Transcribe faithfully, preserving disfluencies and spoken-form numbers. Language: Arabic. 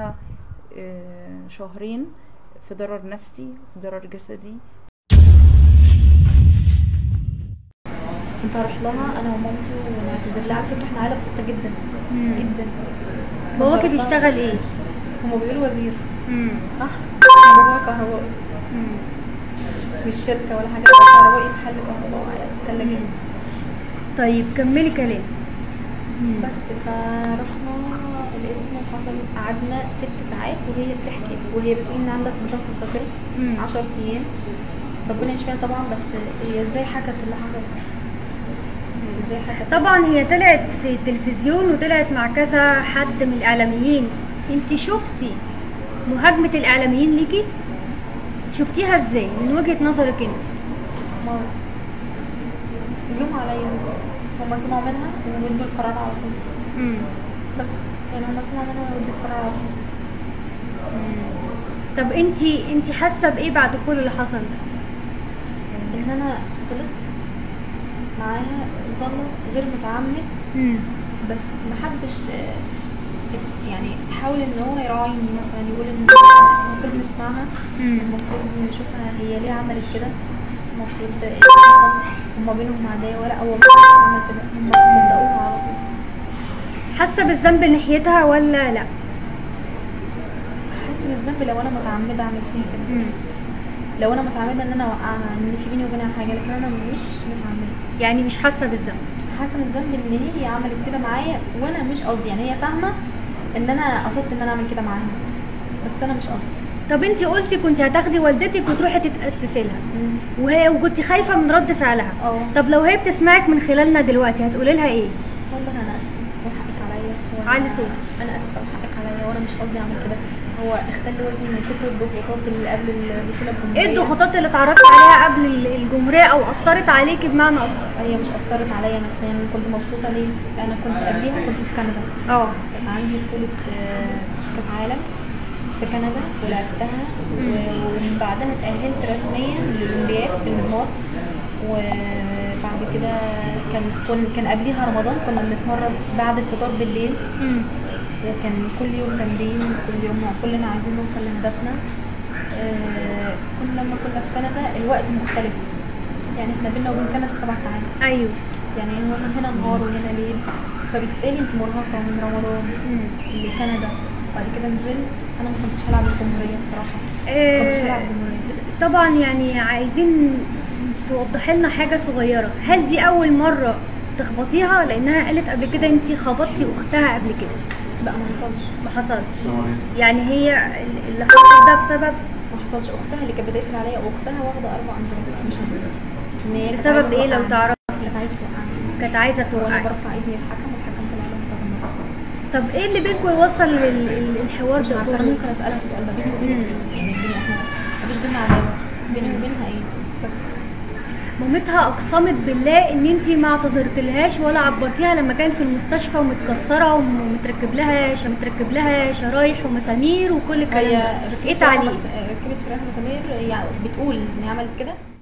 لها شهرين في ضرر نفسي وفي ضرر جسدي. كنت هروح لها انا ومامتي ونعتذر لها، على فكره احنا عيله بسيطه جدا جدا. باباكي بيشتغل ايه؟ هما بيقولوا وزير. امم صح؟ باباكي كهربائي. امم مش شركه ولا حاجه، كهربائي محل كهرباء وعلقة الثلاجات. طيب كملي كلام. بس فرحنا القسم وحصل قعدنا ست ساعات وهي بتحكي، وهي بتقول ان عندك انضباط في الذاكره عشرة ايام ربنا يشفيها طبعا. بس هي ازاي حكت اللي حصل؟ ازاي حكت؟ طبعا هي طلعت في التلفزيون وطلعت مع كذا حد من الاعلاميين. انت شفتي مهاجمه الاعلاميين ليكي؟ شفتيها ازاي من وجهه نظرك انت؟ ما اليوم عليا هما سمعوا منها وادوا القرار على طول. امم بس يعني هما سمعوا منها وادوا القرار على طول. طب انتي انتي حاسه بايه بعد كل اللي حصل ده؟ ان انا غلطت معاها غلط غير متعمد. امم بس محدش يعني حاول ان هو يراعيني، مثلا يقول ان المفروض نسمعها، المفروض نشوفها هي ليه عملت كده، المفروض ده ايه حصل، هما بينهم عدايه ولا اول مره عمل كده، هما صدقوها على طول. حاسه بالذنب ناحيتها ولا لا؟ حاسه بالذنب لو انا متعمده اعمل فيها كده، لو انا متعمده ان انا اوقعها، ان في بيني وبينها حاجه، لكن انا مش متعمده. يعني مش حاسه بالذنب؟ حاسه بالذنب ان هي عملت كده معايا وانا مش قصدي، يعني هي فاهمه ان انا قصدت ان انا اعمل كده معاها بس انا مش قصدي. طب انتي قلتي كنتي هتاخدي والدتك وتروحي تتاسفي لها وهي وكنتي خايفه من رد فعلها. أوه. طب لو هي بتسمعك من خلالنا دلوقتي هتقولي لها ايه؟ والله انا اسفه وحقك عليا. علي سوق انا اسفه وحقك عليا وانا مش قصدي اعمل كده، هو اختل وزني من كتر الضغوطات اللي قبل الدخول الجمهوريه. ايه الضغوطات اللي اتعرضتي عليها قبل الجمهوريه او اثرت عليكي بمعنى اصح؟ هي مش اثرت عليا نفسيا، انا كنت مبسوطه ليه؟ انا كنت قبليها كنت في كندا. اه كان عندي بطوله كاس عالم في كندا ولعبتها ومن بعدها اتأهلت رسميا للأولمبياد في المضمار، وبعد كده كان كان قبليها رمضان كنا بنتمرن بعد الفطار بالليل، وكان كل يوم تمرين كل يوم كلنا عايزين نوصل لهدفنا. آه كنا لما كنا في كندا الوقت مختلف، يعني احنا بينا وبين كندا سبع ساعات. ايوه يعني هنا نهار وهنا ليل، فبالتالي انت مرهقه من رمضان لكندا. بعد كده نزلت انا ما كنتش هلعب الجمهوريه بصراحه. ما كنتش هلعب الجمهوريه. طبعا يعني عايزين توضحي لنا حاجه صغيره، هل دي اول مره تخبطيها؟ لانها قالت قبل كده انت خبطتي اختها قبل كده. لا ما حصلش ما حصلش يعني هي اللي حصل ده بسبب ما حصلش. اختها اللي كانت بتقفل عليا واختها واخده اربع انذارات مش هتقول بسبب ايه لو تعرف. كانت عايزه توقعني، كانت عايزه توقعني وانا برفع ايدي للحكم والحكم طلع لهم كذا مره. طب ايه اللي بينكم يوصل للحوار ده؟ انا ممكن اسالها السؤال ده بيني وبينك يعني الدنيا احنا مفيش بينا عداوه، بيني وبينها ايه؟ بس مامتها اقسمت بالله ان انت ما اعتذرتلهاش ولا عبرتيها لما كانت في المستشفى ومتكسره ومتركب لها متركب لها شرايح ومسامير وكل الكلام ده. ايه تعليق؟ ركبت شرايح ومسامير، يعني بتقول ان هي عملت كده.